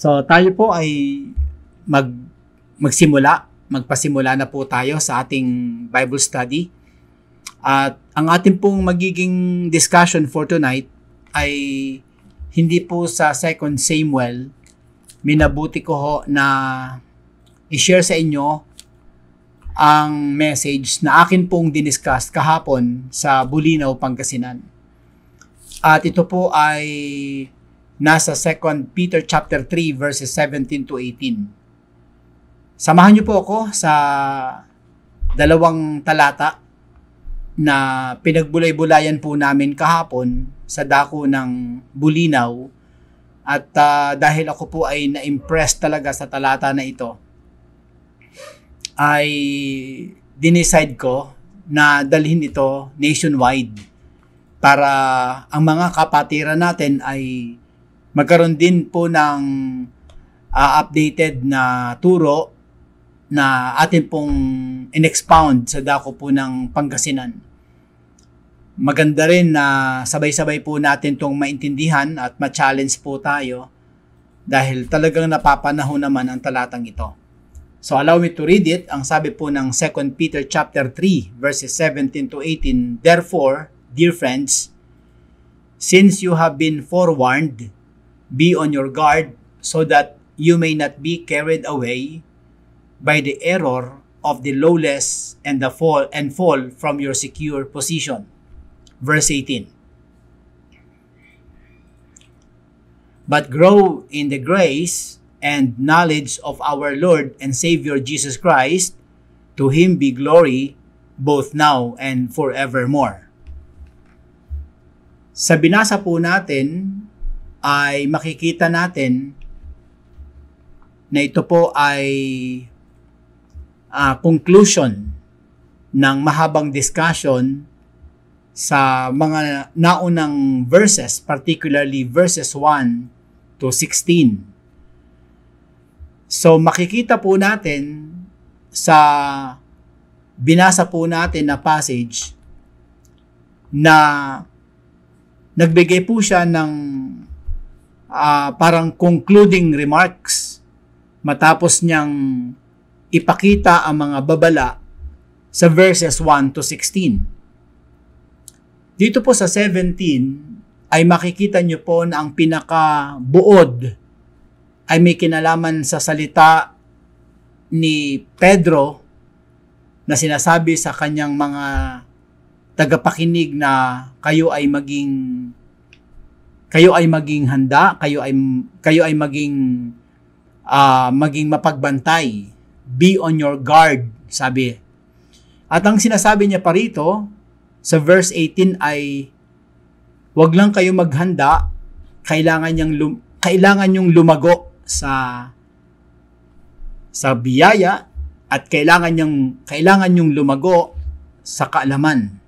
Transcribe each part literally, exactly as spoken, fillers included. So tayo po ay mag magsimula, magpasimula na po tayo sa ating Bible study. At ang ating pong magiging discussion for tonight ay hindi po sa Second Samuel. Minabuti ko ho na i-share sa inyo ang message na akin pong diniscuss kahapon sa Bolinao, Pangasinan. At ito po ay nasa Second Peter chapter three verses seventeen to eighteen. Samahan niyo po ako sa dalawang talata na pinagbulay-bulayan po namin kahapon sa dako ng Bolinao. At uh, dahil ako po ay na-impress talaga sa talata na ito, ay dineside ko na dalhin ito nationwide para ang mga kapatiran natin ay magkaroon din po ng uh, updated na turo na atin pong in-expound sa dako po ng Pangasinan. Maganda rin na sabay-sabay po natin itong maintindihan at ma-challenge po tayo dahil talagang napapanahon naman ang talatang ito. So allow me to read it. Ang sabi po ng Second Peter chapter three verses seventeen to eighteen, "Therefore, dear friends, since you have been forewarned, be on your guard so that you may not be carried away by the error of the lawless and the fall and fall from your secure position." Verse eighteen. "But grow in the grace and knowledge of our Lord and Savior Jesus Christ. To Him be glory both now and forevermore." Sa binasa po natin ay makikita natin na ito po ay Uh, conclusion ng mahabang discussion sa mga naunang verses, particularly verses one to sixteen. So makikita po natin sa binasa po natin na passage na nagbigay po siya ng uh, parang concluding remarks matapos niyang ipakita ang mga babala sa verses one to sixteen. Dito po sa seventeen ay makikita nyo po na ang pinakabuod ay may kinalaman sa salita ni Pedro na sinasabi sa kanyang mga tagapakinig na kayo ay maging kayo ay maging handa, kayo ay kayo ay maging uh, maging mapagbantay. Be on your guard, sabi. At ang sinasabi niya pa rito, sa verse eighteen ay, wag lang kayo maghanda, kailangan niyang lum- kailangan niyong lumago sa sa biyaya at kailangan niyang kailangan niyong lumago sa kaalaman.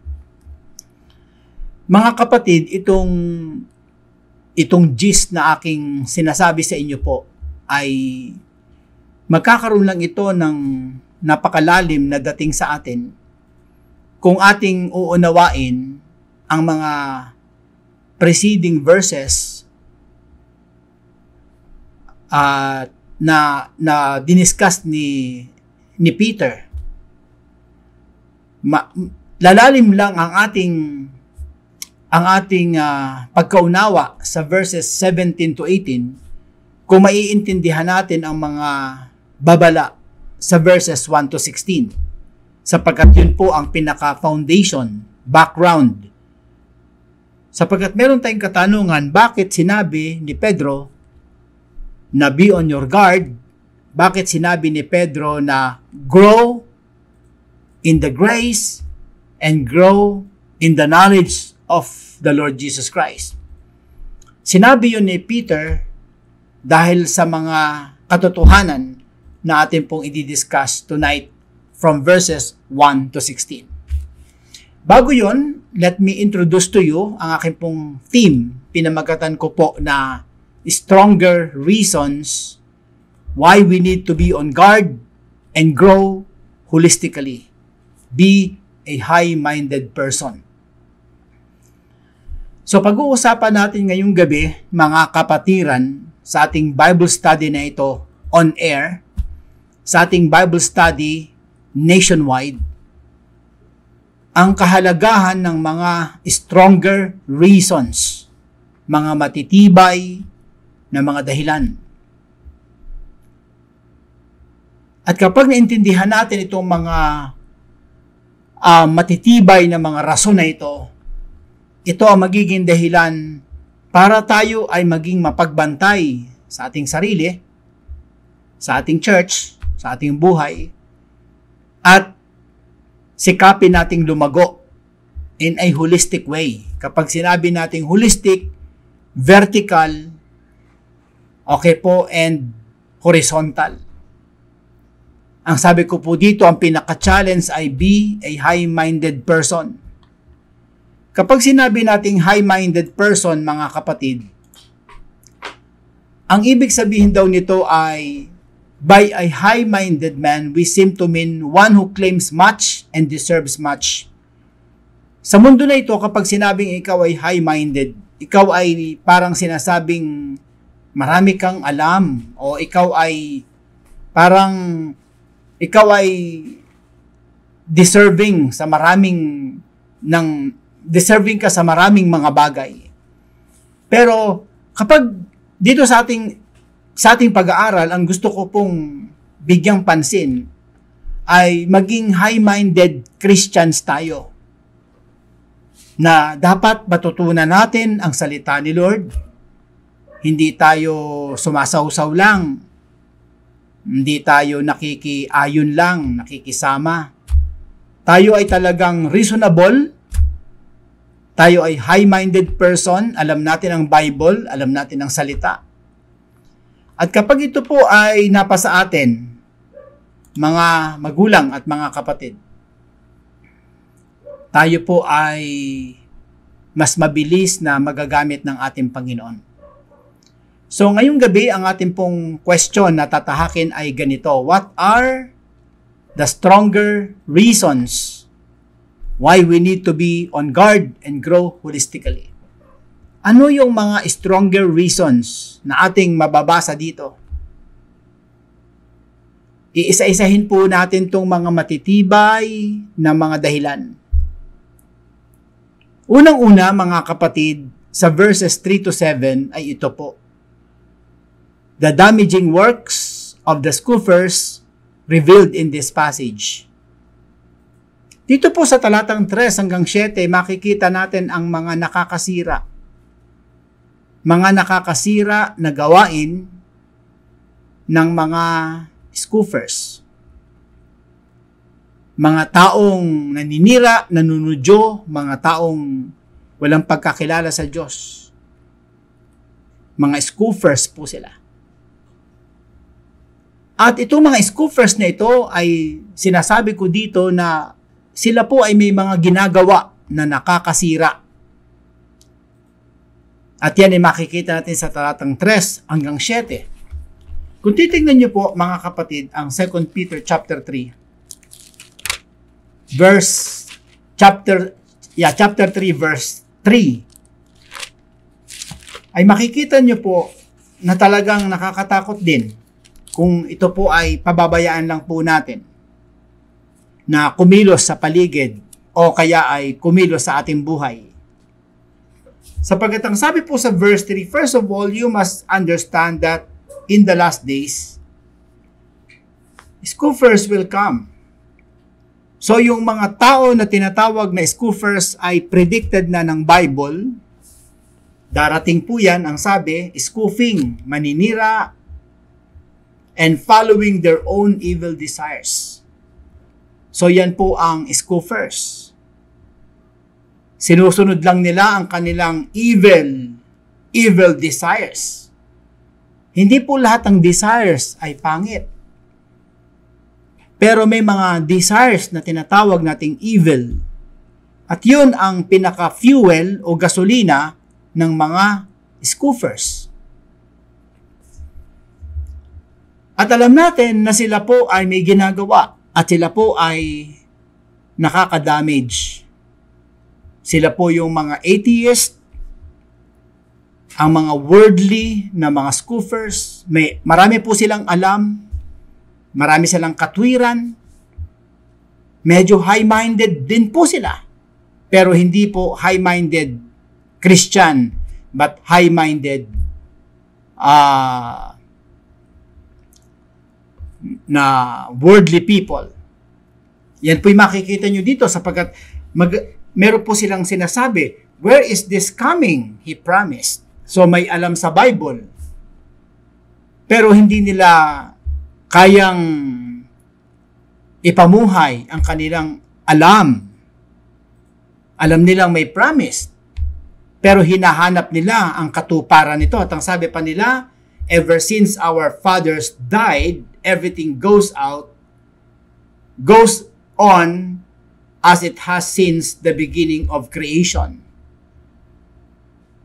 Mga kapatid, itong itong gist na aking sinasabi sa inyo po ay magkakaroon lang ito ng napakalalim na dating sa atin kung ating uunawain ang mga preceding verses at uh, na na diniscuss ni ni Peter. Ma, lalalim lang ang ating ang ating uh, pagkaunawa sa verses seventeen to eighteen kung maiintindihan natin ang mga babala sa verses one to sixteen, sapagkat yun po ang pinaka-foundation, background. Sapagkat meron tayong katanungan, bakit sinabi ni Pedro na be on your guard? Bakit sinabi ni Pedro na grow in the grace and grow in the knowledge of the Lord Jesus Christ? Sinabi yun ni Peter dahil sa mga katotohanan na atin pong i-discuss tonight from verses one to sixteen. Bago yun, let me introduce to you ang aking pong theme. Pinamagatan ko po na stronger reasons why we need to be on guard and grow holistically. Be a high-minded person. So pag-uusapan natin ngayong gabi, mga kapatiran, sa ating Bible study na ito on air, sa ating Bible study nationwide, ang kahalagahan ng mga stronger reasons, mga matitibay na mga dahilan. At kapag naintindihan natin itong mga uh, matitibay na mga rason na ito, ito ang magiging dahilan para tayo ay maging mapagbantay sa ating sarili, sa ating church, sa ating buhay, at sikapin nating lumago in a holistic way. Kapag sinabi nating holistic, vertical, okay po, and horizontal. Ang sabi ko po dito, ang pinaka-challenge ay be a high-minded person. Kapag sinabi nating high-minded person, mga kapatid, ang ibig sabihin daw nito ay by a high-minded man, we seem to mean one who claims much and deserves much. Sa mundo na ito, kapag sinabing ikaw ay high-minded, ikaw ay parang sinasabing marami kang alam, o ikaw ay parang ikaw ay deserving sa maraming ng deserving ka sa maraming mga bagay. Pero kapag dito sa ating sa ating pag-aaral, ang gusto ko pong bigyang pansin ay maging high-minded Christians tayo. Na dapat matutunan natin ang salita ni Lord. Hindi tayo sumasawsaw lang. Hindi tayo nakikiayon lang, nakikisama. Tayo ay talagang reasonable. Tayo ay high-minded person. Alam natin ang Bible, alam natin ang salita. At kapag ito po ay napasa atin, mga magulang at mga kapatid, tayo po ay mas mabilis na magagamit ng ating Panginoon. So, ngayong gabi, ang ating pong question na tatahakin ay ganito. What are the stronger reasons why we need to be on guard and grow holistically? Ano yung mga stronger reasons na ating mababasa dito? Iisa-isahin po natin itong mga matitibay na mga dahilan. Unang-una, mga kapatid, sa verses three to seven ay ito po. The damaging works of the scoffers revealed in this passage. Dito po sa talatang three hanggang seven, makikita natin ang mga nakakasira. Mga nakakasira na gawain ng mga scoffers. Mga taong naninira, nanunudyo, mga taong walang pagkakilala sa Diyos. Mga scoffers po sila. At itong mga scoffers na ito ay sinasabi ko dito na sila po ay may mga ginagawa na nakakasira. At yan ay makikita natin sa talatang three hanggang seven. Kung titignan niyo po mga kapatid ang Second Peter chapter three verse chapter yeah chapter three verse three ay makikita niyo po na talagang nakakatakot din. Kung ito po ay pababayaan lang po natin na kumilos sa paligid o kaya ay kumilos sa ating buhay. Sapagkat ang sabi po sa verse three, first of all, you must understand that in the last days, scoffers will come. So yung mga tao na tinatawag na scoffers ay predicted na ng Bible. Darating po yan ang sabi, scoffing, maninira, and following their own evil desires. So yan po ang scoffers. Sinusunod lang nila ang kanilang evil, evil desires. Hindi po lahat ng desires ay pangit. Pero may mga desires na tinatawag nating evil. At yun ang pinaka-fuel o gasolina ng mga scoffers. At alam natin na sila po ay may ginagawa at sila po ay nakaka-damage. Sila po yung mga atheist, Ang mga worldly na mga scoffers, may marami po silang alam, marami silang katwiran, medyo high-minded din po sila. Pero hindi po high-minded Christian, but high-minded uh, na worldly people. Yan po yung makikita nyo dito sapagkat mag, meron po silang sinasabi, where is this coming? He promised. So may alam sa Bible. Pero hindi nila kayang ipamuhay ang kanilang alam. Alam nilang may promise. Pero hinahanap nila ang katuparan nito. At ang sabi pa nila, ever since our fathers died, everything goes out, goes on as it has since the beginning of creation.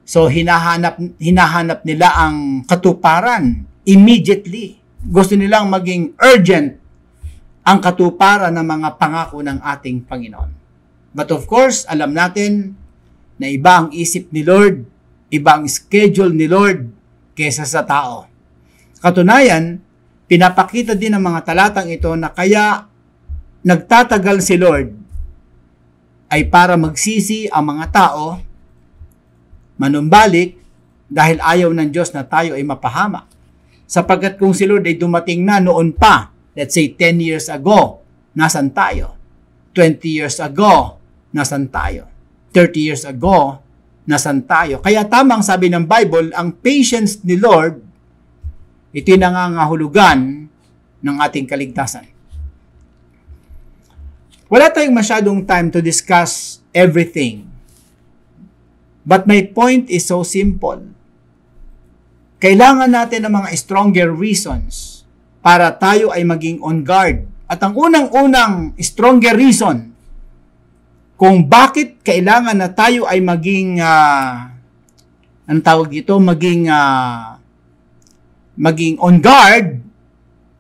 So hinahanap hinahanap nila ang katuparan immediately. Gusto nilang maging urgent ang katuparan ng mga pangako ng ating Panginoon. But of course, alam natin na iba ang isip ni Lord, iba ang schedule ni Lord kaysa sa tao. Katunayan, pinapakita din ng mga talatang ito na kaya nagtatagal si Lord ay para magsisi ang mga tao, manumbalik, dahil ayaw ng Diyos na tayo ay mapahama. Sapagkat kung si Lord ay dumating na noon pa, let's say ten years ago, nasan tayo? twenty years ago, nasan tayo? thirty years ago, nasan tayo? Kaya tamang sabi ng Bible, ang patience ni Lord, ito'y nangangahulugan ng ating kaligtasan. Wala tayong masyadong time to discuss everything. But my point is so simple. Kailangan natin ng mga stronger reasons para tayo ay maging on guard. At ang unang-unang stronger reason kung bakit kailangan na tayo ay maging, uh, ang tawag dito, maging, uh, maging on guard.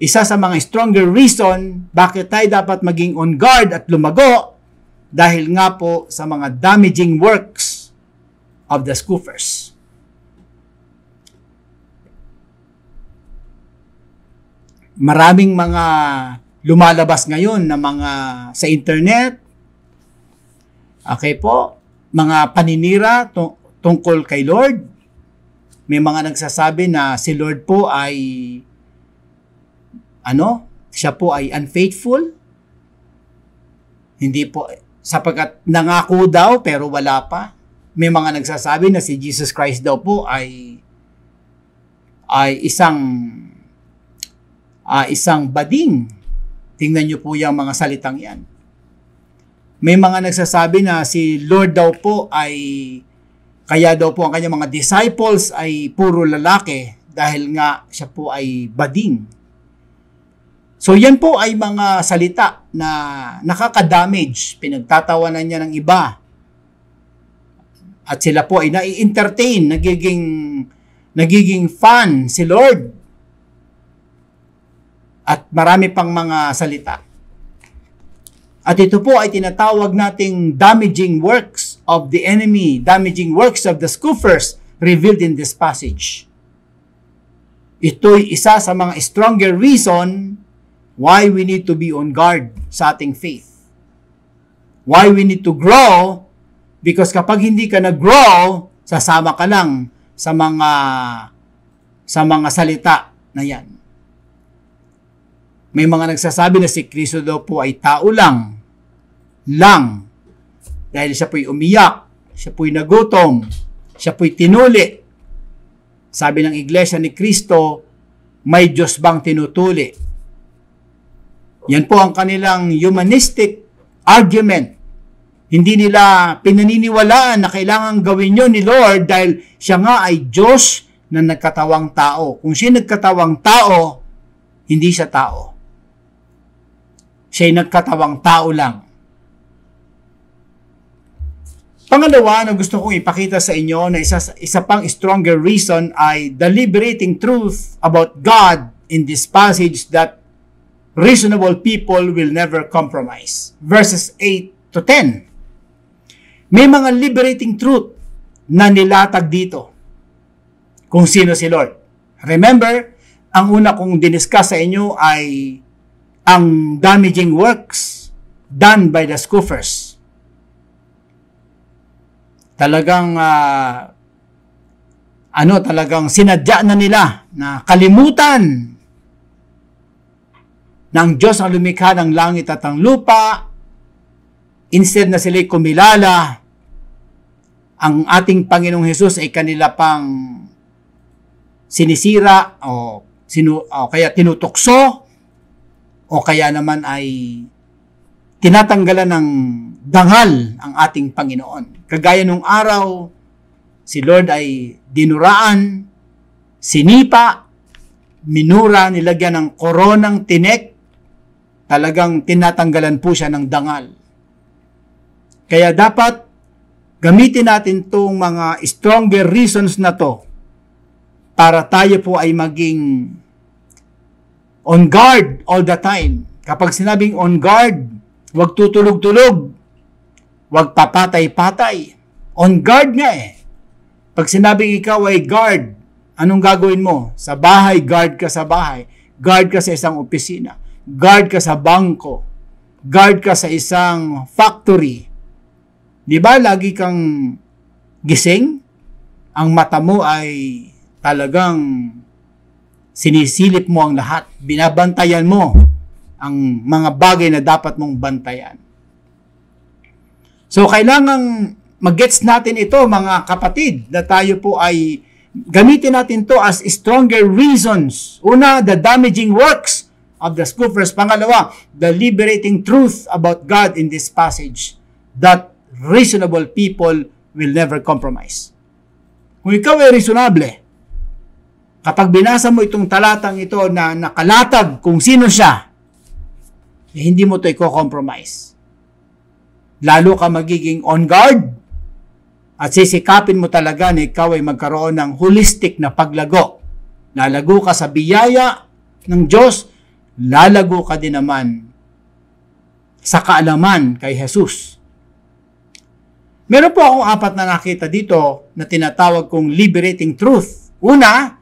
Isa sa mga stronger reason bakit tayo dapat maging on guard at lumago dahil nga po sa mga damaging works of the scoffers. Maraming mga lumalabas ngayon na mga sa internet, okay po, mga paninira tungkol kay Lord. May mga nagsasabi na si Lord po ay ano? Siya po ay unfaithful? Hindi po, sapagkat nangako daw pero wala pa. May mga nagsasabi na si Jesus Christ daw po ay ay isang uh, isang bading. Tingnan niyo po yung mga salitang yan. May mga nagsasabi na si Lord daw po ay kaya daw po ang kanyang mga disciples ay puro lalaki dahil nga siya po ay bading. So yan po ay mga salita na nakaka-damage, pinagtatawanan niya ng iba. At sila po ay nai-entertain, nagiging nagiging fan si Lord. At marami pang mga salita. At ito po ay tinatawag nating damaging works of the enemy, damaging works of the scoffers revealed in this passage. Ito'y isa sa mga stronger reason why we need to be on guard sa ating faith. Why we need to grow, because kapag hindi ka nag-grow, sasama ka lang sa mga sa mga salita na yan. May mga nagsasabi na si Kristo daw po ay tao lang. Lang. Dahil siya po'y umiyak, siya po'y nagutom, siya po'y tinuli. Sabi ng Iglesia ni Kristo, may Diyos bang tinutuli? Yan po ang kanilang humanistic argument. Hindi nila pinaniniwalaan na kailangan gawin yun ni Lord dahil siya nga ay Diyos na nagkatawang tao. Kung siya nagkatawang tao, hindi siya tao. Siya ay nagkatawang tao lang. Pangalawa na gusto kong ipakita sa inyo na isa, isa pang stronger reason ay the liberating truth about God in this passage that reasonable people will never compromise. Verses eight to ten. May mga liberating truth na nilatag dito. kung sino si Lord. Remember, ang una kong diniscuss sa inyo ay ang damaging works done by the scoffers. Talagang uh, ano, talagang sinadya na nila na kalimutan ng Diyos ang lumikha ng langit at ang lupa. Instead na sila'y kumilala, ang ating Panginoong Hesus ay kanila pang sinisira o, sinu, o kaya tinutukso o kaya naman ay tinatanggalan ng dangal ang ating Panginoon. Kagaya nung araw, si Lord ay dinuraan, sinipa, minura, nilagyan ng koronang tinik, talagang tinatanggalan po siya ng dangal. Kaya dapat gamitin natin itong mga stronger reasons na to para tayo po ay maging on guard all the time. Kapag sinabing on guard, huwag tutulog-tulog, huwag papatay-patay. On guard nga eh. Pag sinabing ikaw ay guard, anong gagawin mo? Sa bahay, guard ka sa bahay. Guard ka sa isang opisina. Guard ka sa bangko. Guard ka sa isang factory. Di ba, lagi kang gising? Ang mata mo ay talagang sinisilip mo ang lahat. Binabantayan mo ang mga bagay na dapat mong bantayan. So, kailangan mag-gets natin ito, mga kapatid, na tayo po ay gamitin natin to as stronger reasons. Una, the damaging works of the scoffers. Pangalawa, the liberating truth about God in this passage. That reasonable people will never compromise. Kung ikaw ay reasonable, kapag binasa mo itong talatang ito na nakalatag kung sino siya, eh hindi mo ito i-compromise. Lalo ka magiging on guard at sisikapin mo talaga na ikaw ay magkaroon ng holistic na paglago. Lalago ka sa biyaya ng Diyos, lalago ka din naman sa kaalaman kay Jesus. Meron po akong apat na nakita dito na tinatawag kong liberating truth. Una,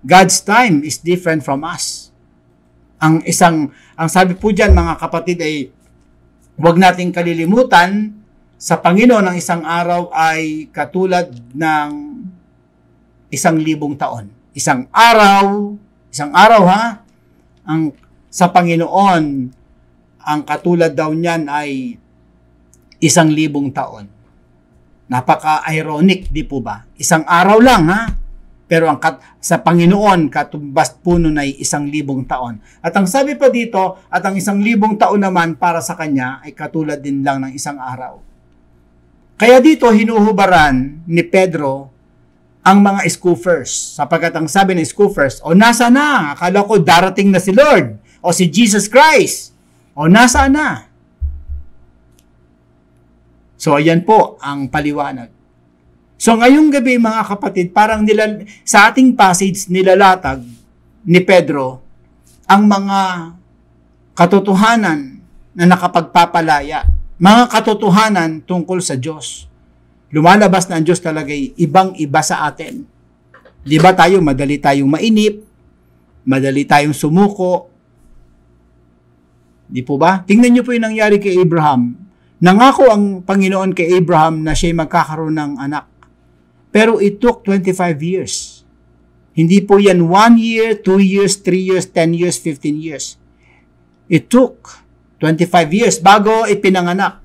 God's time is different from us. Ang isang, ang sabi po dyan mga kapatid ay huwag nating kalilimutan sa Panginoon ang isang araw ay katulad ng isang libong taon. Isang araw, isang araw ha, ang, sa Panginoon ang katulad daw niyan ay isang libong taon. Napaka-ironic, di po ba? Isang araw lang, ha? Pero ang kat sa Panginoon, katumbas puno na isang libong taon. At ang sabi pa dito, at ang isang libong taon naman para sa Kanya ay katulad din lang ng isang araw. Kaya dito, hinuhubaran ni Pedro ang mga scoffers. Sapagat ang sabi ng scoffers, o nasa na? Akala ko darating na si Lord. O si Jesus Christ. O nasa na? So, ayan po ang paliwanag. So, ngayong gabi, mga kapatid, parang nilal- sa ating passage, nilalatag ni Pedro ang mga katotohanan na nakapagpapalaya. Mga katotohanan tungkol sa Diyos. Lumalabas na ang Diyos talaga'y ibang-iba sa atin. Di ba tayo, madali tayong mainip, madali tayong sumuko. Di po ba? Tingnan niyo po yung nangyari kay Abraham. Nangako ang Panginoon kay Abraham na siya'y magkakaroon ng anak. Pero it took twenty-five years. Hindi po yan one year, two years, three years, ten years, fifteen years. It took twenty-five years bago ipinanganak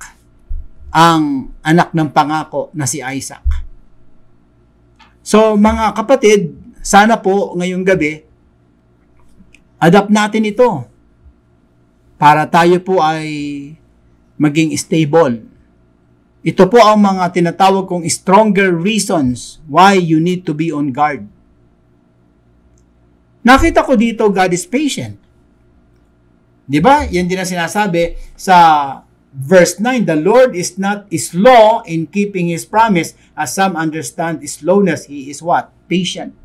ang anak ng pangako na si Isaac. So mga kapatid, sana po ngayong gabi, adapt natin ito para tayo po ay maging stable. Ito po ang mga tinatawag kong stronger reasons why you need to be on guard. Nakita ko dito, God is patient. Di ba? Yan din ang sinasabi sa verse nine, the Lord is not slow in keeping His promise, as some understand slowness. He is what? Patient.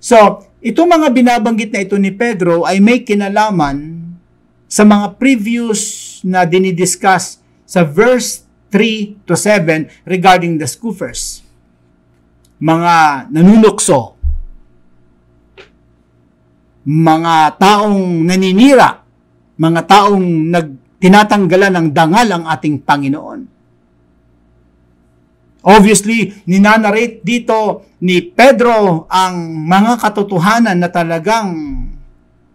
So, itong mga binabanggit na ito ni Pedro ay may kinalaman sa mga previous na dinidiscuss sa verse three to seven regarding the scoffers. mga nanunukso, mga taong naninira, mga taong nagtinatanggalan ng dangal ang ating Panginoon. Obviously, ninanarate dito ni Pedro ang mga katotohanan na talagang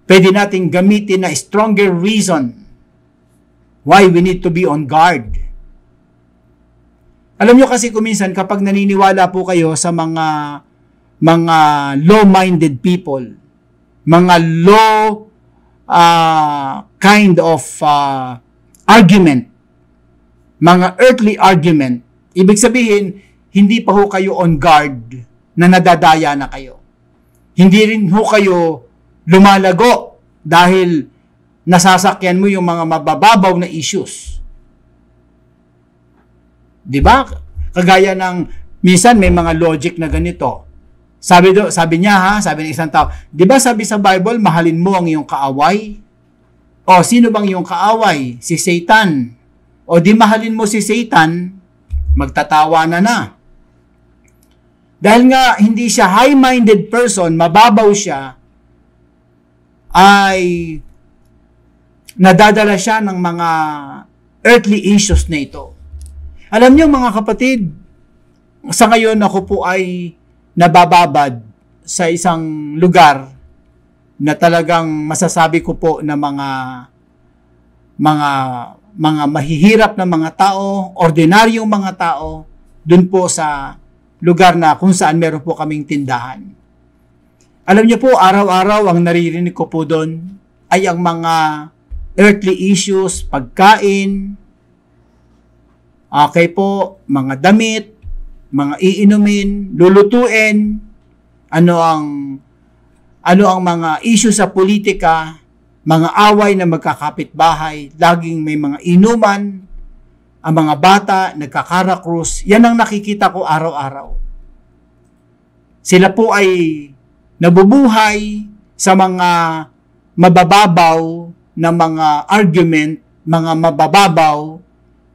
pwede nating gamitin na stronger reason why we need to be on guard. Alam nyo kasi kuminsan kapag naniniwala po kayo sa mga mga low-minded people, mga low uh, kind of uh, argument, mga earthly argument, ibig sabihin, hindi pa ho kayo on guard na nadadaya na kayo. Hindi rin ho kayo lumalago dahil nasasakyan mo yung mga mabababaw na issues. Diba? Kagaya ng, minsan may mga logic na ganito. Sabi do, sabi niya ha, sabi ng isang tao, di ba sabi sa Bible, mahalin mo ang iyong kaaway? O, sino bang iyong kaaway? Si Satan. O, di mahalin mo si Satan, magtatawa na na. Dahil nga, hindi siya high-minded person, mababaw siya, ay nadadala siya ng mga earthly issues na ito. Alam niyo mga kapatid, sa ngayon ako po ay nabababad sa isang lugar na talagang masasabi ko po na mga mga mga mahihirap na mga tao, ordinaryong mga tao dun po sa lugar na kung saan meron po kaming tindahan. Alam niyo po, araw-araw ang naririnig ko po dun ay ang mga earthly issues, pagkain, okay po, mga damit, mga iinumin, lulutuin, ano ang ano ang mga issue sa politika, mga away na magkakapitbahay, laging may mga inuman, ang mga bata, nagkakarakrus, yan ang nakikita ko araw-araw. Sila po ay nabubuhay sa mga mabababaw na mga argument, mga mabababaw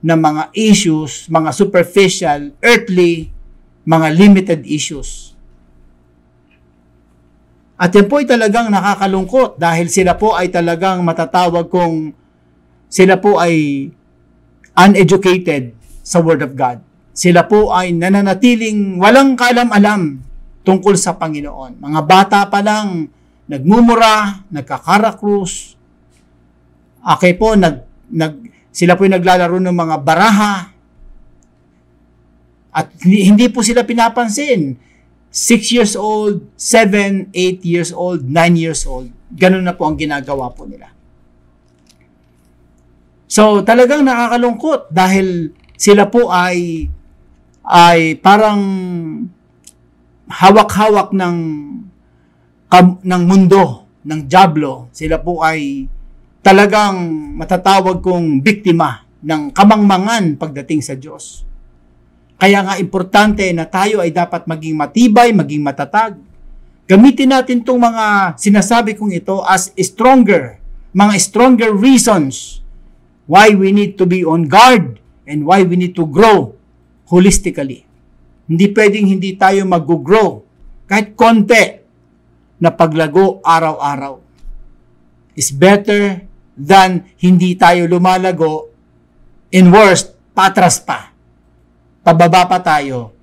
na mga issues, mga superficial, earthly, mga limited issues. At yan po ay talagang nakakalungkot dahil sila po ay talagang matatawag kung sila po ay uneducated sa Word of God. Sila po ay nananatiling walang kalam-alam tungkol sa Panginoon. Mga bata pa lang, nagmumura, nagkakarakrus, okay po, nag, nag sila po yung naglalaro ng mga baraha. At hindi po sila pinapansin. six years old, seven, eight years old, nine years old. Ganun na po ang ginagawa po nila. So talagang nakakalungkot dahil sila po ay, ay parang hawak-hawak ng, ng mundo, ng dyablo. Sila po ay talagang matatawag kong biktima ng kamangmangan pagdating sa Diyos. Kaya nga importante na tayo ay dapat maging matibay, maging matatag. Gamitin natin itong mga sinasabi kong ito as stronger, mga stronger reasons why we need to be on guard and why we need to grow holistically. Hindi pwedeng hindi tayo mag-grow kahit konti na paglago araw-araw. It's better than hindi tayo lumalago, in worst, patras pa. Pababa pa tayo.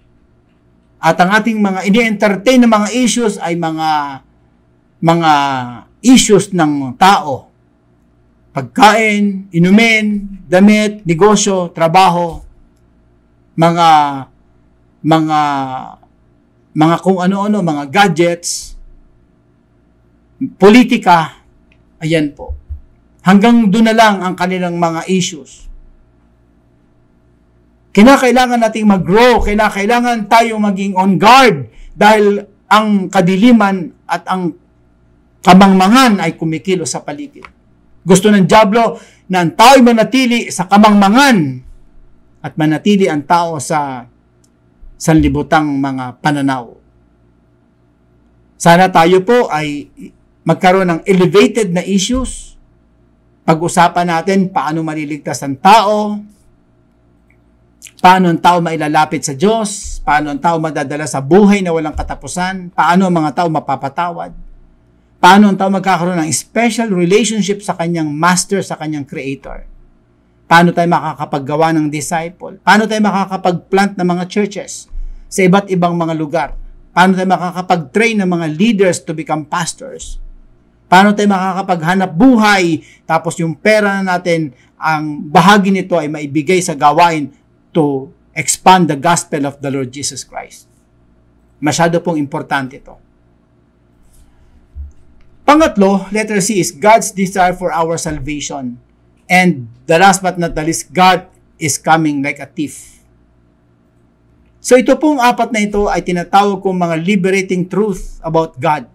At ang ating mga ini-entertain na mga issues ay mga mga issues ng tao. Pagkain, inumin, damit, negosyo, trabaho, mga mga mga kung ano-ano, mga gadgets, politika, ayan po. Hanggang doon na lang ang kanilang mga issues. Kinakailangan nating mag-grow, kinakailangan tayo maging on guard dahil ang kadiliman at ang kamangmangan ay kumikilo sa paligid. Gusto ng dyablo na ang tao'y manatili sa kamangmangan at manatili ang tao sa sanlibutang mga pananaw. Sana tayo po ay magkaroon ng elevated na issues. Pag-usapan natin paano maliligtas ang tao, Paano ang tao mailalapit sa Diyos? Paano ang tao madadala sa buhay na walang katapusan? Paano ang mga tao mapapatawad? Paano ang tao magkakaroon ng special relationship sa kanyang master, sa kanyang creator? Paano tayo makakapaggawa ng disciple? Paano tayo makakapagplant ng mga churches sa iba't ibang mga lugar? Paano tayo makakapag-train ng mga leaders to become pastors? Paano tayo makakapaghanap buhay tapos yung pera natin, ang bahagi nito ay maibigay sa gawain to expand the gospel of the Lord Jesus Christ? Masyado pong importante ito. Pangatlo, letter C is God's desire for our salvation. And the last but not the least, God is coming like a thief. So ito pong apat na ito ay tinatawag kong mga liberating truth about God.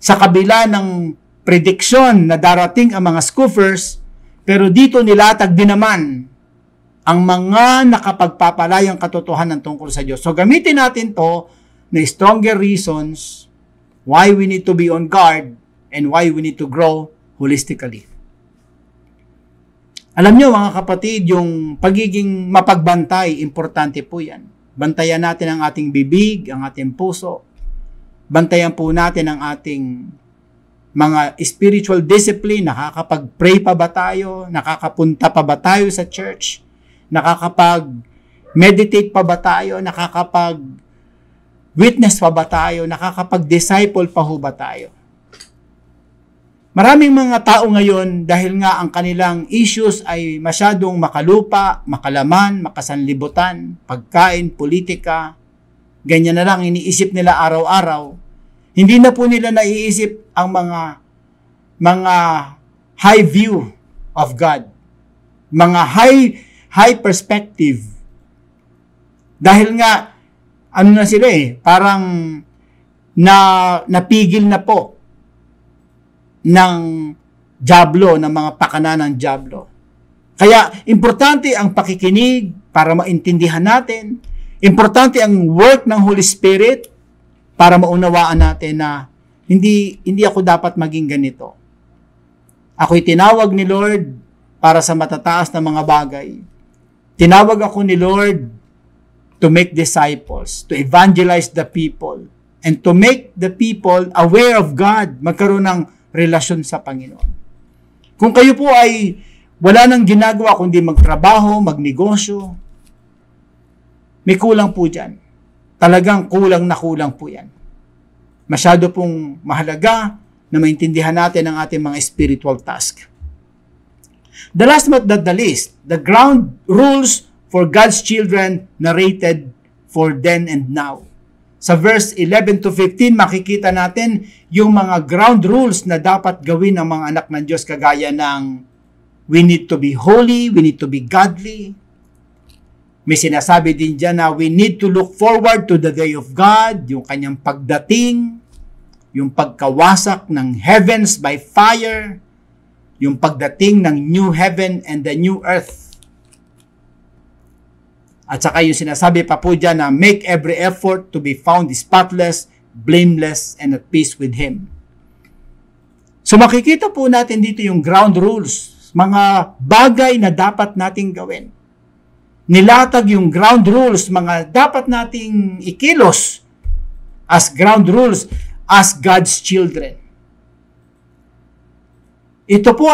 Sa kabila ng prediksyon na darating ang mga scoffers, pero dito nilatag din naman ang mga nakapagpapalayang katotohanan tungkol sa Diyos. So gamitin natin to na stronger reasons why we need to be on guard and why we need to grow holistically. Alam nyo mga kapatid, yung pagiging mapagbantay, importante po yan. Bantayan natin ang ating bibig, ang ating puso. Bantayan po natin ang ating mga spiritual discipline. Nakakapag-pray pa ba tayo? Nakakapunta pa ba tayo sa church? Nakakapag-meditate pa ba tayo? Nakakapag-witness pa ba tayo? Nakakapag-disciple pa ho ba tayo? Maraming mga tao ngayon, dahil nga ang kanilang issues ay masyadong makalupa, makalaman, makasanlibutan, pagkain, politika, ganyan na lang iniisip nila araw-araw. Hindi na po nila naiisip ang mga mga high view of God, mga high high perspective. Dahil nga ano na sila eh, parang na napigil na po ng dyablo, ng mga pakana ng dyablo. Kaya importante ang pakikinig para maintindihan natin. Importante ang work ng Holy Spirit para maunawaan natin na hindi hindi ako dapat maging ganito. Ako'y tinawag ni Lord para sa matataas na mga bagay. Tinawag ako ni Lord to make disciples, to evangelize the people, and to make the people aware of God, magkaroon ng relasyon sa Panginoon. Kung kayo po ay wala nang ginagawa kundi magtrabaho, magnegosyo, may kulang po dyan. Talagang kulang na kulang po yan. Masyado pong mahalaga na maintindihan natin ang ating mga spiritual task. The last but not the least, the ground rules for God's children narrated for then and now. Sa verse eleven to fifteen, makikita natin yung mga ground rules na dapat gawin ng mga anak ng Diyos, kagaya ng we need to be holy, we need to be godly. May sinasabi din dyan na we need to look forward to the day of God, yung kanyang pagdating, yung pagkawasak ng heavens by fire, yung pagdating ng new heaven and the new earth. At saka yung sinasabi pa po dyan na make every effort to be found spotless, blameless, and at peace with Him. So makikita po natin dito yung ground rules, mga bagay na dapat nating gawin. Nilatag yung ground rules, mga dapat nating ikilos as ground rules as God's children. Ito po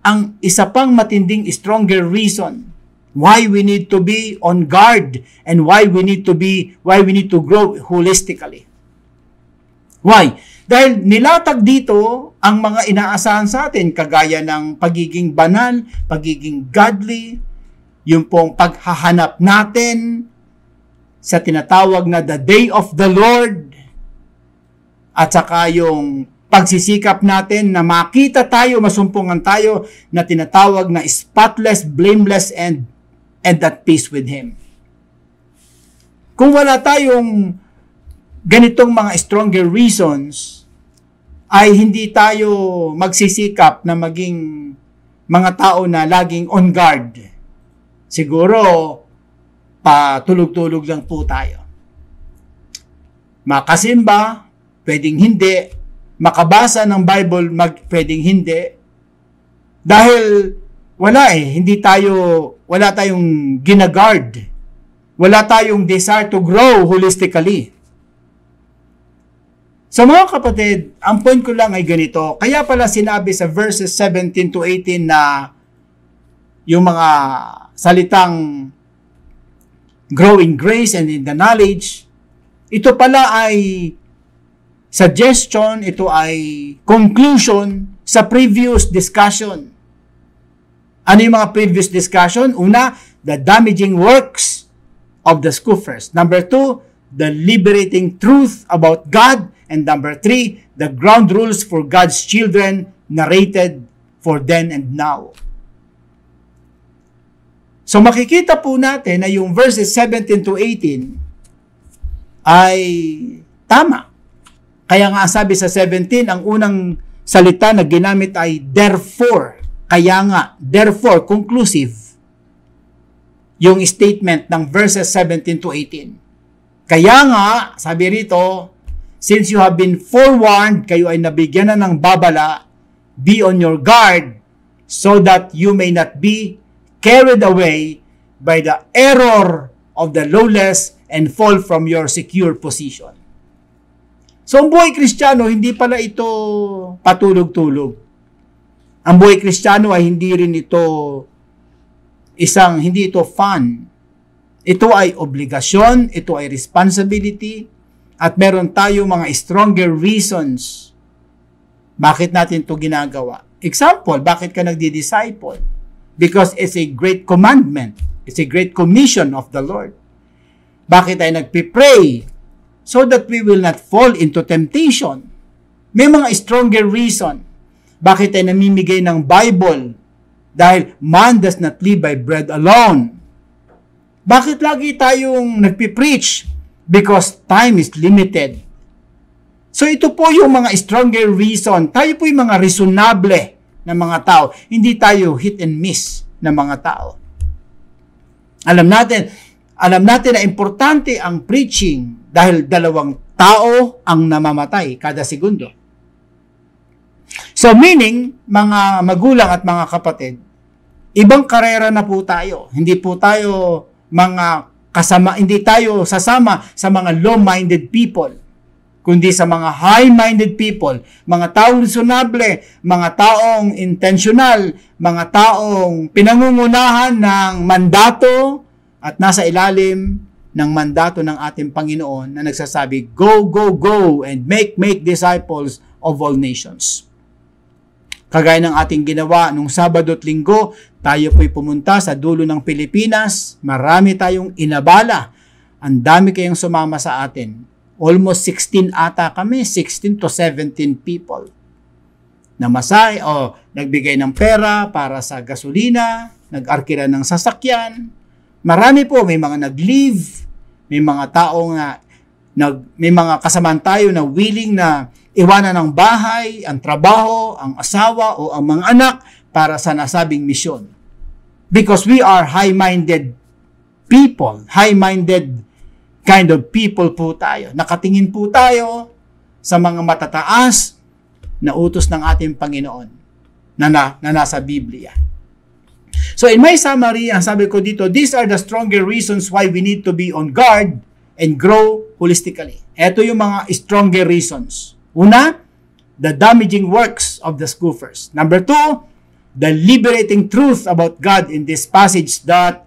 ang isa pang matinding stronger reason why we need to be on guard and why we need to be why we need to grow holistically. Why? Dahil nilatag dito ang mga inaasahan sa atin, kagaya ng pagiging banal, pagiging godly, yung pong paghahanap natin sa tinatawag na the day of the Lord, at saka yung pagsisikap natin na makita tayo, masumpungan tayo, na tinatawag na spotless, blameless, and and at peace with Him. Kung wala tayong ganitong mga stronger reasons, ay hindi tayo magsisikap na maging mga tao na laging on guard. Siguro, patulog-tulog lang po tayo. Makasimba, pwedeng hindi. Makabasa ng Bible, mag, pwedeng hindi. Dahil Wala eh, hindi tayo, wala tayong ginaguard. Wala tayong desire to grow holistically. So mga kapatid, ang point ko lang ay ganito. Kaya pala sinabi sa verses seventeen to eighteen na yung mga salitang grow in grace and in the knowledge, ito pala ay suggestion, ito ay conclusion sa previous discussion. Ano yung mga previous discussion? Una, the damaging works of the scoffers. Number two, the liberating truth about God. And number three, the ground rules for God's children narrated for then and now. So makikita po natin na yung verses seventeen to eighteen ay tama. Kaya nga sabi sa seventeen, ang unang salita na ginamit ay therefore. Kaya nga, therefore, conclusive yung statement ng verses seventeen to eighteen. Kaya nga, sabi rito, since you have been forewarned, kayo ay nabigyan na ng babala, be on your guard so that you may not be carried away by the error of the lawless and fall from your secure position. So, ang buhay Kristiyano, hindi pala ito patulog-tulog. Ang buhay Kristiyano ay hindi rin ito isang, hindi ito fun. Ito ay obligasyon, ito ay responsibility, at meron tayong mga stronger reasons bakit natin ito ginagawa. Example, bakit ka nagdi-disciple? Because it's a great commandment. It's a great commission of the Lord. Bakit tayo nagpipray? So that we will not fall into temptation. May mga stronger reason. Bakit ay namimigay ng Bible? Dahil man does not live by bread alone. Bakit lagi tayong nagpipreach? Because time is limited. So ito po yung mga stronger reason. Tayo po yung mga reasonable na mga tao. Hindi tayo hit and miss na mga tao. Alam natin, alam natin na importante ang preaching dahil dalawang tao ang namamatay kada segundo. So meaning, mga magulang at mga kapatid, ibang karera na po tayo. Hindi po tayo mga kasama, hindi tayo sasama sa mga low-minded people, kundi sa mga high-minded people, mga taong reasonable, mga taong intentional, mga taong pinangungunahan ng mandato at nasa ilalim ng mandato ng ating Panginoon na nagsasabi, go, go, go, and make, make disciples of all nations. Kagaya ng ating ginawa nung Sabado at Linggo, tayo po'y pumunta sa dulo ng Pilipinas. Marami tayong inabala. Ang dami kayong sumama sa atin. Almost sixteen ata kami, sixteen to seventeen people. Namasay o oh, nagbigay ng pera para sa gasolina, nag-arkira ng sasakyan. Marami po, may mga nag-leave, may mga tao nga, nag, may mga kasamaan tayo na willing na iwanan ang bahay, ang trabaho, ang asawa o ang mga anak para sa nasabing misyon. Because we are high-minded people, high-minded kind of people po tayo. Nakatingin po tayo sa mga matataas na utos ng ating Panginoon na, na, na nasa Biblia. So in my summary, ang sabi ko dito, these are the stronger reasons why we need to be on guard and grow holistically. Ito yung mga stronger reasons. Una, the damaging works of the scoffers. Number two, the liberating truth about God in this passage that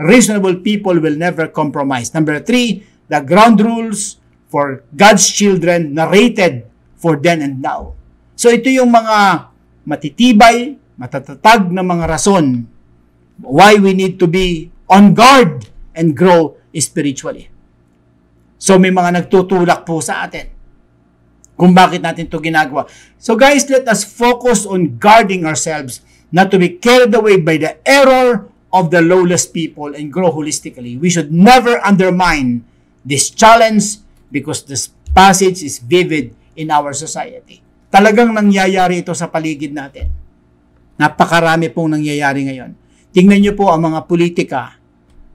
reasonable people will never compromise. Number three, the ground rules for God's children narrated for then and now. So ito yung mga matitibay, matatatag na mga rason why we need to be on guard and grow spiritually. So may mga nagtutulak po sa atin kung bakit natin ito ginagawa. So guys, let us focus on guarding ourselves, not to be carried away by the error of the lawless people and grow holistically. We should never undermine this challenge because this passage is vivid in our society. Talagang nangyayari ito sa paligid natin. Napakarami pong nangyayari ngayon. Tingnan nyo po ang mga politika.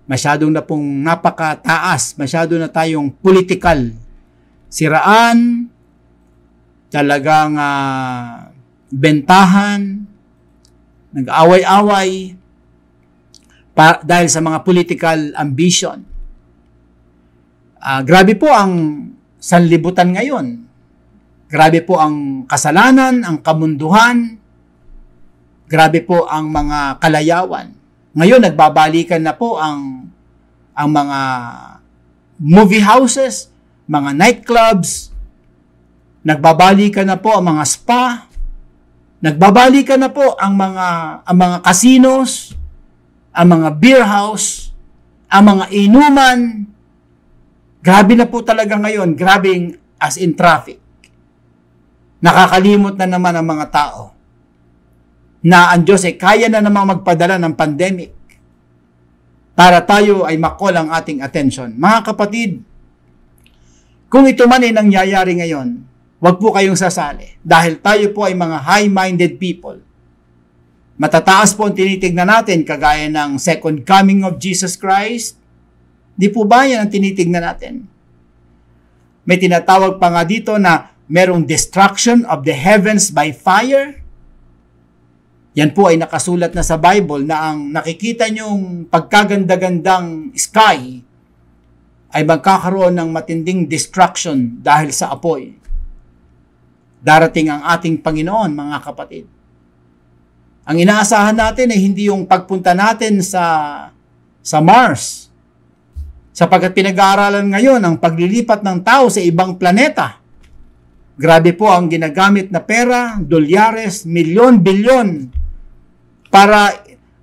Masyado na pong napakataas. Masyado na tayong political. Siraan, talagang uh, bentahan, nag-away-away pa, dahil sa mga political ambition. Uh, grabe po ang sanlibutan ngayon. Grabe po ang kasalanan, ang kamunduhan. Grabe po ang mga kalayawan. Ngayon, nagbabalikan na po ang, ang mga movie houses, mga nightclubs. Nagbabalikan na po ang mga spa. Nagbabalikan na po ang mga, ang mga casinos, ang mga beer house, ang mga inuman. Grabe na po talaga ngayon. Grabe as in traffic. Nakakalimot na naman ang mga tao na ang Diyos ay kaya na namang magpadala ng pandemic para tayo ay makol ang ating atensyon. Mga kapatid, kung ito man ay nangyayari ngayon, huwag po kayong sasali dahil tayo po ay mga high-minded people. Matataas po ang tinitignan natin kagaya ng second coming of Jesus Christ. Di po ba yan ang tinitignan natin? May tinatawag pa nga dito na merong destruction of the heavens by fire. Yan po ay nakasulat na sa Bible na ang nakikita nyong pagkaganda-gandang sky ay magkakaroon ng matinding destruction dahil sa apoy. Darating ang ating Panginoon, mga kapatid. Ang inaasahan natin ay hindi yung pagpunta natin sa, sa Mars, sapagkat pinag-aaralan ngayon ang paglilipat ng tao sa ibang planeta. Grabe po ang ginagamit na pera, dolyares, milyon, bilyon, para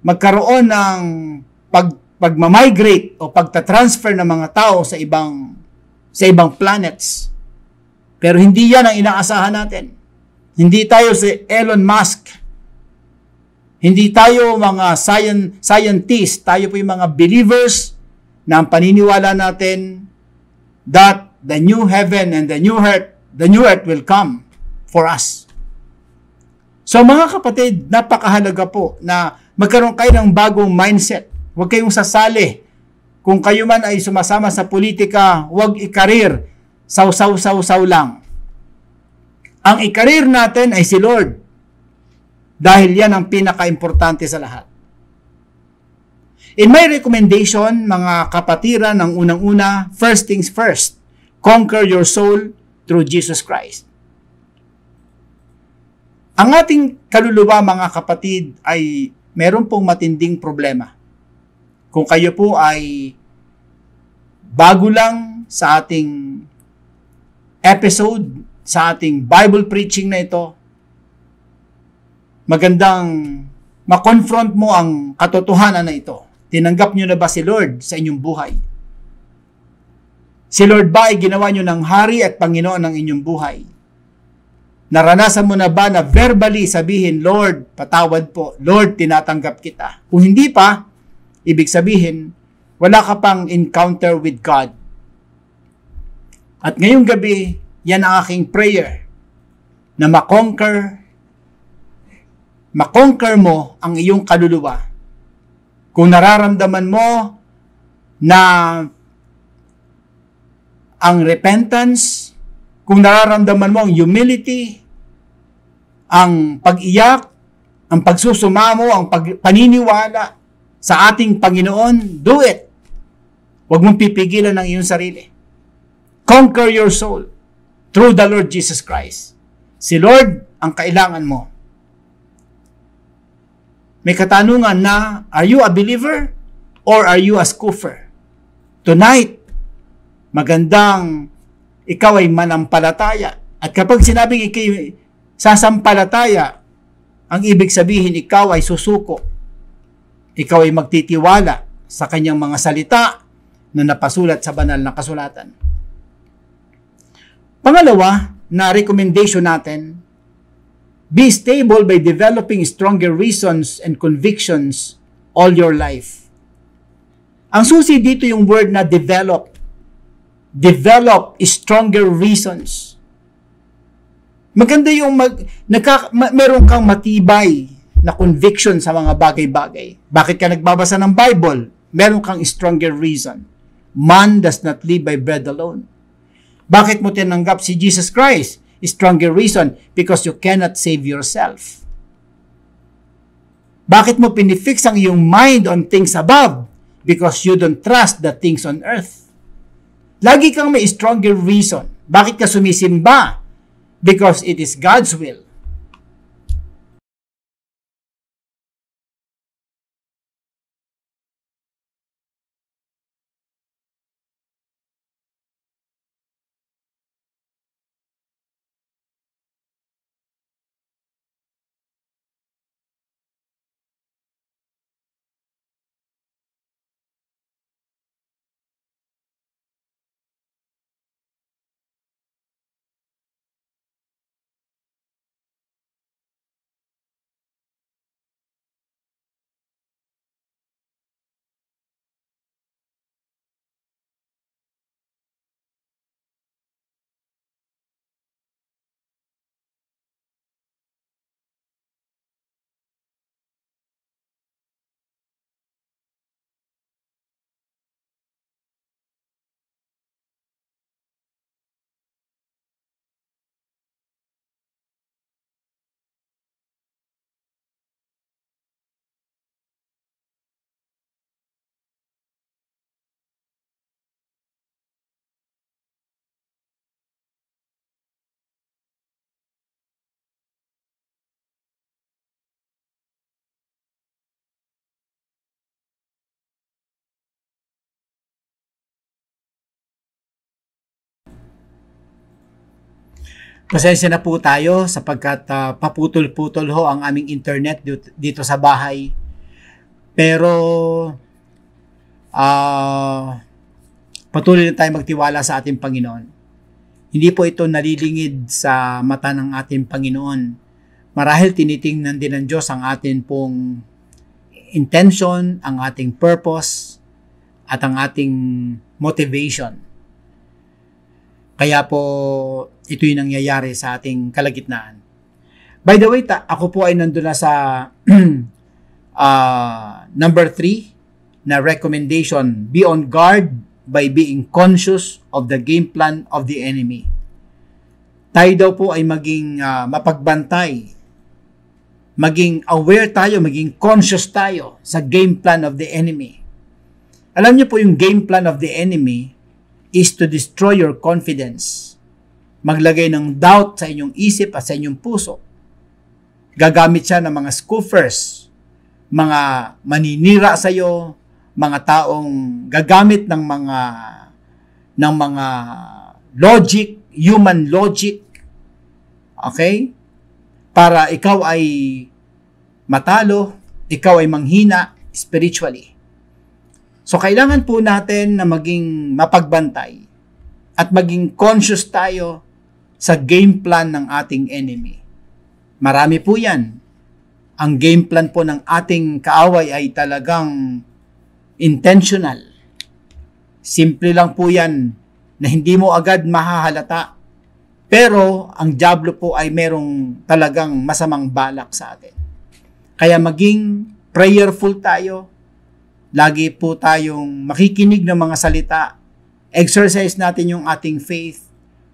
magkaroon ng pag, pagmamigrate o pagtatransfer ng mga tao sa ibang, sa ibang planets. Pero hindi yan ang inaasahan natin. Hindi tayo si Elon Musk. Hindi tayo mga science, scientists. Tayo po yung mga believers na ang paniniwala natin that the new heaven and the new earth, the new earth will come for us. So mga kapatid, napakahalaga po na magkaroon kayo ng bagong mindset. Huwag kayong sasali. Kung kayo man ay sumasama sa politika, huwag ikarir. Saw-saw-saw-saw lang. Ang ikarir natin ay si Lord. Dahil yan ang pinaka-importante sa lahat. In my recommendation, mga kapatiran, ang unang-una, first things first, conquer your soul through Jesus Christ. Ang ating kaluluwa, mga kapatid, ay meron pong matinding problema. Kung kayo po ay bago lang sa ating episode, sa ating Bible preaching na ito, magandang makonfront mo ang katotohanan na ito. Tinanggap nyo na ba si Lord sa inyong buhay? Si Lord ba ay ginawa nyo ng hari at Panginoon ng inyong buhay? Naranasan mo na ba na verbally sabihin, Lord, patawad po. Lord, tinatanggap kita. Kung hindi pa, ibig sabihin, wala ka pang encounter with God. At ngayong gabi, yan ang aking prayer na makonquer, makonquer mo ang iyong kaluluwa. Kung nararamdaman mo na ang repentance, kung nararamdaman mo ang humility, ang pag-iyak, ang pagsusumamo, ang pag- paniniwala sa ating Panginoon, do it. Huwag mong pipigilan ang iyong sarili. Conquer your soul through the Lord Jesus Christ. Si Lord ang kailangan mo. May katanungan na, are you a believer or are you a scoffer? Tonight, magandang ikaw ay manampalataya. At kapag sinabing ikay sasampalataya, ang ibig sabihin ikaw ay susuko. Ikaw ay magtitiwala sa kanyang mga salita na napasulat sa banal na kasulatan. Pangalawa na recommendation natin, be stable by developing stronger reasons and convictions all your life. Ang susi dito yung word na develop. Develop stronger reasons. Maganda yung mag, nagka, ma, meron kang matibay na conviction sa mga bagay-bagay. Bakit ka nagbabasa ng Bible? Meron kang stronger reason. Man does not live by bread alone. Bakit mo tinanggap si Jesus Christ? Stronger reason, because you cannot save yourself. Bakit mo pinifix ang iyong mind on things above? Because you don't trust the things on earth. Lagi kang may stronger reason. Bakit ka sumisimba? Because it is God's will. Pasensya na po tayo sapagkat uh, paputol-putol ho ang aming internet dito, dito sa bahay. Pero uh, patuloy na tayo magtiwala sa ating Panginoon. Hindi po ito nalilingid sa mata ng ating Panginoon. Marahil tinitingnan din ng Diyos ang atin pong intention, ang ating purpose, at ang ating motivation. Kaya po, ito'y nangyayari sa ating kalagitnaan. By the way, ta, ako po ay nandun na sa uh, number three na recommendation, be on guard by being conscious of the game plan of the enemy. Tayo daw po ay maging uh, mapagbantay. Maging aware tayo, maging conscious tayo sa game plan of the enemy. Alam niyo po yung game plan of the enemy is to destroy your confidence. Maglagay ng doubt sa inyong isip at sa inyong puso. Gagamit siya ng mga scoffers, mga maninira sa iyo, mga taong gagamit ng mga ng mga logic, human logic. Okay? Para ikaw ay matalo, ikaw ay manghina spiritually. So, kailangan po natin na maging mapagbantay at maging conscious tayo sa game plan ng ating enemy. Marami po yan. Ang game plan po ng ating kaaway ay talagang intentional. Simple lang po yan na hindi mo agad mahahalata. Pero, ang diablo po ay merong talagang masamang balak sa atin. Kaya maging prayerful tayo. Lagi po tayong makikinig ng mga salita. Exercise natin yung ating faith.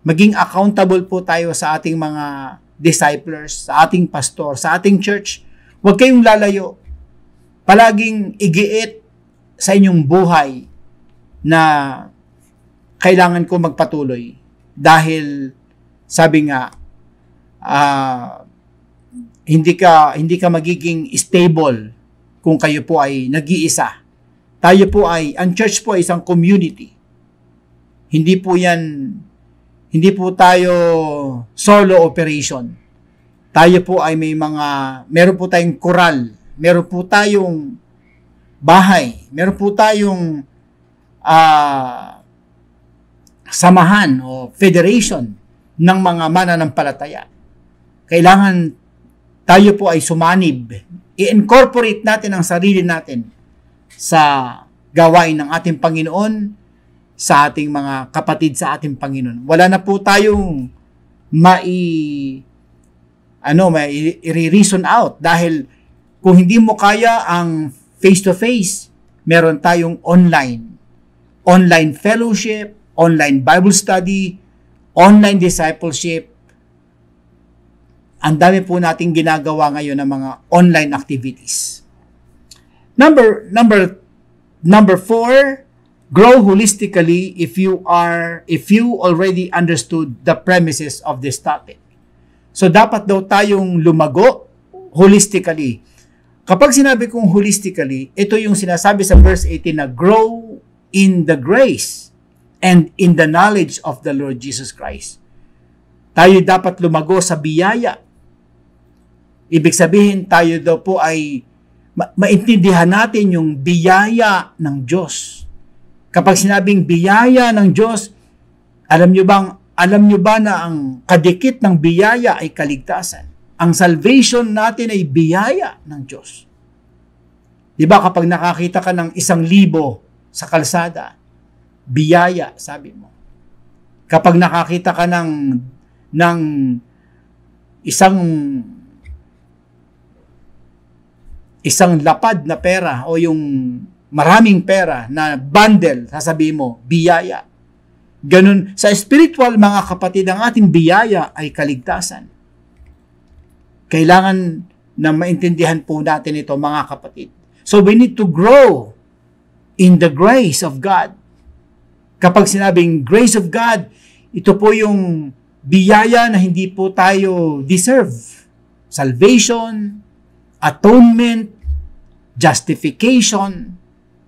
Maging accountable po tayo sa ating mga disciples, sa ating pastor, sa ating church. Huwag kayong lalayo. Palaging igiit sa inyong buhay na kailangan ko magpatuloy. Dahil sabi nga, uh, hindi ka, hindi ka magiging stable kung kayo po ay nag-iisa. Tayo po ay, ang church po ay isang community. Hindi po yan, hindi po tayo solo operation. Tayo po ay may mga, meron po tayong koral, meron po tayong bahay, meron po tayong uh, samahan o federation ng mga mananampalataya. Kailangan tayo po ay sumanib. I-incorporate natin ang sarili natin sa gawain ng ating Panginoon, sa ating mga kapatid, sa ating Panginoon. Wala na po tayong mai ano, may i-reason out dahil kung hindi mo kaya ang face-to-face, meron tayong online. Online fellowship, online Bible study, online discipleship. Ang dami po nating ginagawa ngayon ng mga online activities. Number number number four, grow holistically if you are if you already understood the premises of this topic. So dapat daw tayong lumago holistically. Kapag sinabi kong holistically, ito yung sinasabi sa verse eighteen na grow in the grace and in the knowledge of the Lord Jesus Christ. Tayo dapat lumago sa biyaya. Ibig sabihin, tayo daw po ay ma- maintindihan natin yung biyaya ng Diyos. Kapag sinabing biyaya ng Diyos, alam niyo bang alam niyo ba na ang kadikit ng biyaya ay kaligtasan? Ang salvation natin ay biyaya ng Diyos. Di ba kapag nakakita ka ng isang libo sa kalsada, biyaya, sabi mo. Kapag nakakita ka ng, ng isang, isang lapad na pera o yung maraming pera na bundle, sasabihin mo, biyaya. Ganun, sa spiritual mga kapatid, ang ating biyaya ay kaligtasan. Kailangan na maintindihan po natin ito, mga kapatid. So we need to grow in the grace of God. Kapag sinabing grace of God, ito po yung biyaya na hindi po tayo deserve. Salvation, atonement, justification,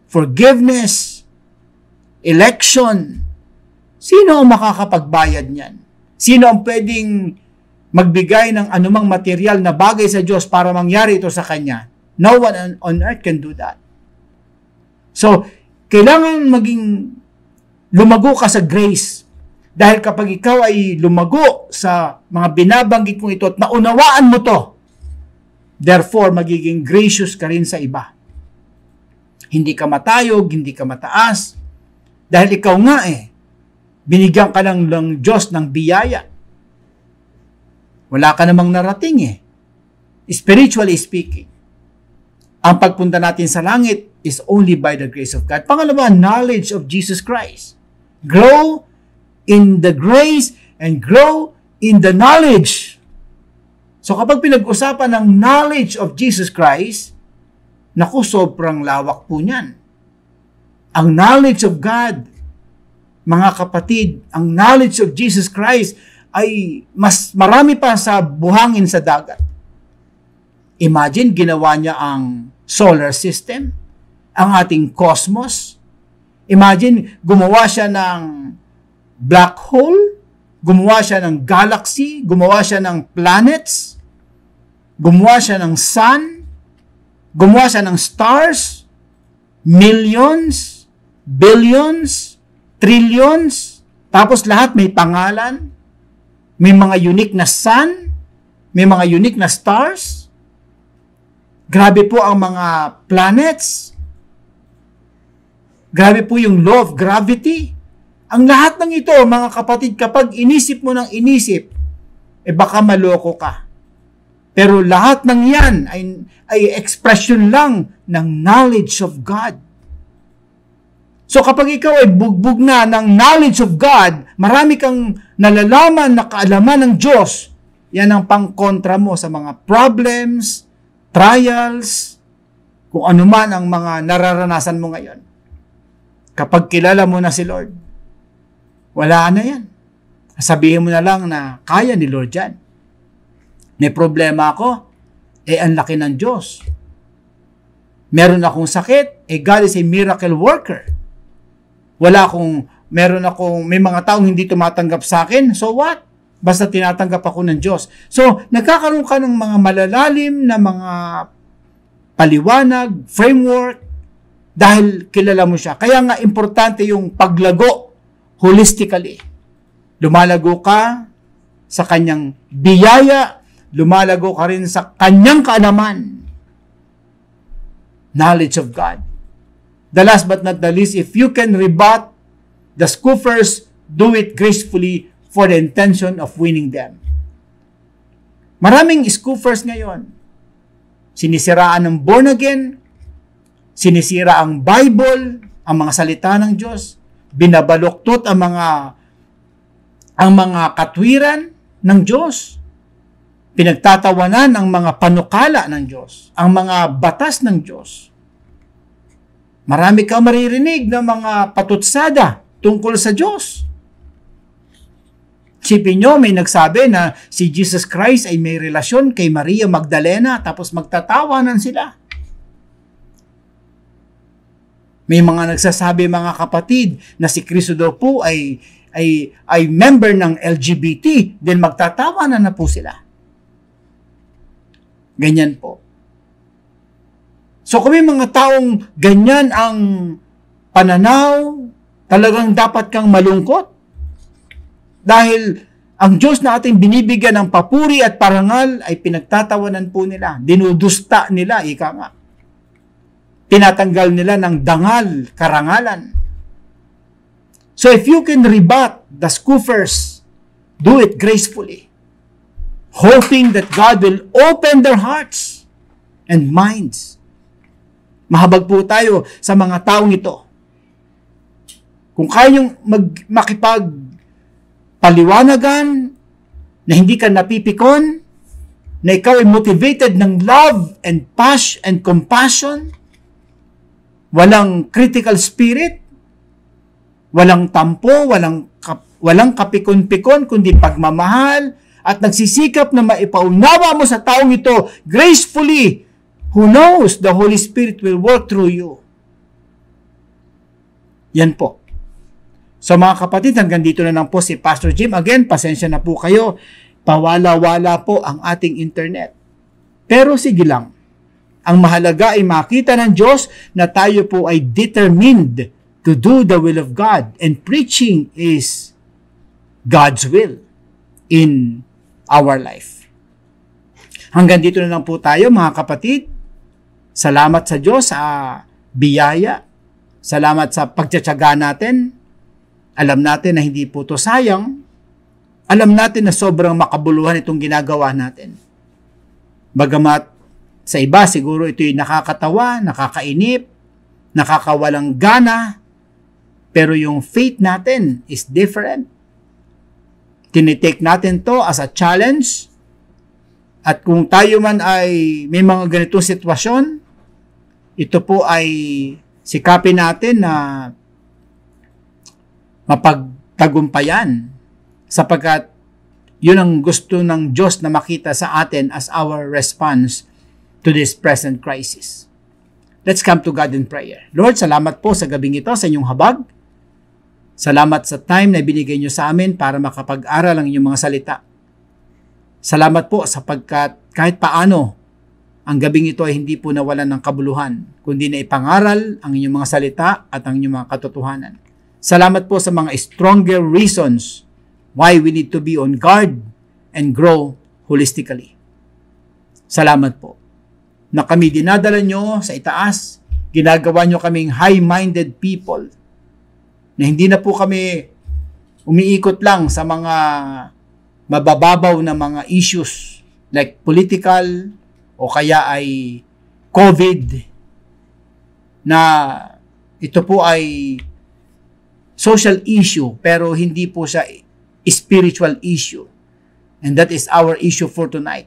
forgiveness, election. Sino ang makakapagbayad niyan? Sino ang pwedeng magbigay ng anumang material na bagay sa Diyos para mangyari ito sa Kanya? No one on earth can do that. So, kailangan maging lumago ka sa grace. Dahil kapag ikaw ay lumago sa mga binabanggit kong ito at naunawaan mo to, therefore, magiging gracious ka rin sa iba. Hindi ka matayog, hindi ka mataas. Dahil ikaw nga eh, binigyan ka lang ng Diyos ng biyaya. Wala ka namang narating eh. Spiritually speaking, ang pagpunta natin sa langit is only by the grace of God. Pangalawa, knowledge of Jesus Christ. Grow in the grace and grow in the knowledge. So kapag pinag-usapan ng knowledge of Jesus Christ, naku, sobrang lawak po niyan. Ang knowledge of God, mga kapatid, ang knowledge of Jesus Christ ay mas marami pa sa buhangin sa dagat. Imagine, ginawa niya ang solar system, ang ating cosmos. Imagine, gumawa siya ng black hole, gumawa siya ng galaxy, gumawa siya ng planets, gumawa siya ng sun, gumawa siya ng stars, millions, billions, trillions, tapos lahat may pangalan, may mga unique na sun, may mga unique na stars. Grabe po ang mga planets. Grabe po yung law of gravity. Ang lahat ng ito, mga kapatid, kapag inisip mo ng inisip, eh baka maloko ka. Pero lahat ng yan ay, ay expression lang ng knowledge of God. So kapag ikaw ay bugbog na ng knowledge of God, marami kang nalalaman na kaalaman ng Diyos, yan ang pangkontra mo sa mga problems, trials, kung ano man ang mga nararanasan mo ngayon. Kapag kilala mo na si Lord, wala na yan. Sabihin mo na lang na kaya ni Lord yan. May problema ako, eh ang laki ng Diyos. Meron akong sakit, eh God is a miracle worker. Wala akong, meron akong, may mga taong hindi tumatanggap sa akin, so what? Basta tinatanggap ako ng Diyos. So, nagkakaroon ka ng mga malalalim na mga paliwanag, framework, dahil kilala mo siya. Kaya nga, importante yung paglago holistically. Lumalago ka sa kanyang biyaya, lumalago ka rin sa kanyang kaalaman. Knowledge of God. The last but not the least, if you can rebut the scoffers, do it gracefully for the intention of winning them. Maraming scoffers ngayon. Sinisiraan ng born again, sinisira ang Bible, ang mga salita ng Diyos, binabaluktot ang mga ang mga katwiran ng Diyos, pinagtatawanan ang mga panukala ng Diyos, ang mga batas ng Diyos. Marami kang maririnig ng mga patutsada tungkol sa Diyos. Sipin nyo, may nagsabi na si Jesus Christ ay may relasyon kay Maria Magdalena, tapos magtatawanan sila. May mga nagsasabi, mga kapatid, na si Cristo daw po ay ay ay member ng L G B T, then magtatawanan na po sila. Ganyan po. So kung may mga taong ganyan ang pananaw, talagang dapat kang malungkot. Dahil ang Diyos na ating binibigyan ng papuri at parangal ay pinagtatawanan po nila, dinudusta nila, ika nga. Tinatanggal nila ng dangal, karangalan. So if you can rebut the scoffers, do it gracefully, hoping that God will open their hearts and minds. Mahabag po tayo sa mga taong ito. Kung kaya yung mag- makipagpaliwanagan, na hindi ka napipikon, na ikaw ay motivated ng love and passion and compassion, walang critical spirit, walang tampo, walang, kap, walang kapikon-pikon, kundi pagmamahal, at nagsisikap na maipaunawa mo sa taong ito gracefully, who knows, the Holy Spirit will work through you. Yan po. So mga kapatid, hanggang dito na lang po si Pastor Jim. Again, pasensya na po kayo. Pawala-wala po ang ating internet. Pero sige lang. Ang mahalaga ay makita ng Diyos na tayo po ay determined to do the will of God. And preaching is God's will in our life. Hanggang dito na lang po tayo, mga kapatid. Salamat sa Diyos sa biyaya. Salamat sa pagtsatsaga natin. Alam natin na hindi po to sayang. Alam natin na sobrang makabuluhan itong ginagawa natin. Bagamat sa iba siguro ito'y nakakatawa, nakakainip, nakakawalang gana, pero yung faith natin is different. Tinitake natin to as a challenge. At kung tayo man ay may mga ganitong sitwasyon, ito po ay sikapin natin na mapagtagumpayan, sapagkat yun ang gusto ng Diyos na makita sa atin as our response to this present crisis. Let's come to God in prayer. Lord, salamat po sa gabing ito, sa inyong habag. Salamat sa time na binigay niyo sa amin para makapag-aral ang inyong mga salita. Salamat po sapagkat kahit paano, ang gabing ito ay hindi po nawalan ng kabuluhan, kundi na ipangaral ang inyong mga salita at ang inyong mga katotohanan. Salamat po sa mga stronger reasons why we need to be on guard and grow holistically. Salamat po na kami dinadala niyo sa itaas, ginagawa niyo kaming high-minded people, na hindi na po kami umiikot lang sa mga mabababaw na mga issues like political o kaya ay COVID, na ito po ay social issue pero hindi po siya spiritual issue. And that is our issue for tonight,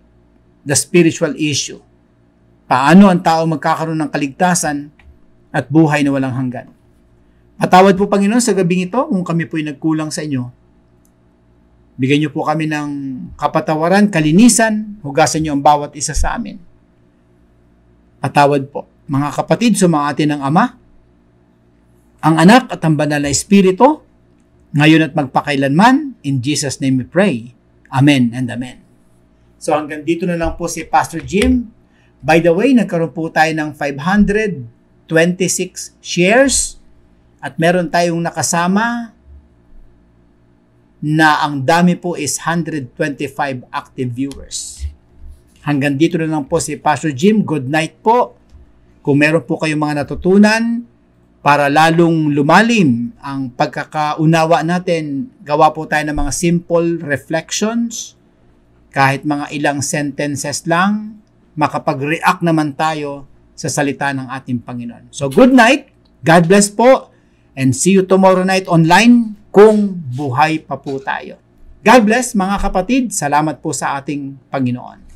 the spiritual issue. Paano ang tao magkakaroon ng kaligtasan at buhay na walang hanggan? Patawad po, Panginoon, sa gabing ito kung kami po'y nagkulang sa inyo. Bigyan niyo po kami ng kapatawaran, kalinisan, hugasan niyo ang bawat isa sa amin. Patawad po, mga kapatid, sumaatin ng Ama, ang Anak at ang Banal na Espiritu, ngayon at magpakailanman. In Jesus' name we pray. Amen and amen. So hanggang dito na lang po si Pastor Jim. By the way, nagkaroon po tayo ng five hundred twenty-six shares. At meron tayong nakasama na ang dami po is one hundred twenty-five active viewers. Hanggang dito na lang po si Pastor Jim. Good night po. Kung meron po kayong mga natutunan para lalong lumalim ang pagkakaunawa natin, gawa po tayo ng mga simple reflections. Kahit mga ilang sentences lang, makapag-react naman tayo sa salita ng ating Panginoon. So good night. God bless po. And see you tomorrow night online kung buhay pa po tayo. God bless, mga kapatid. Salamat po sa ating Panginoon.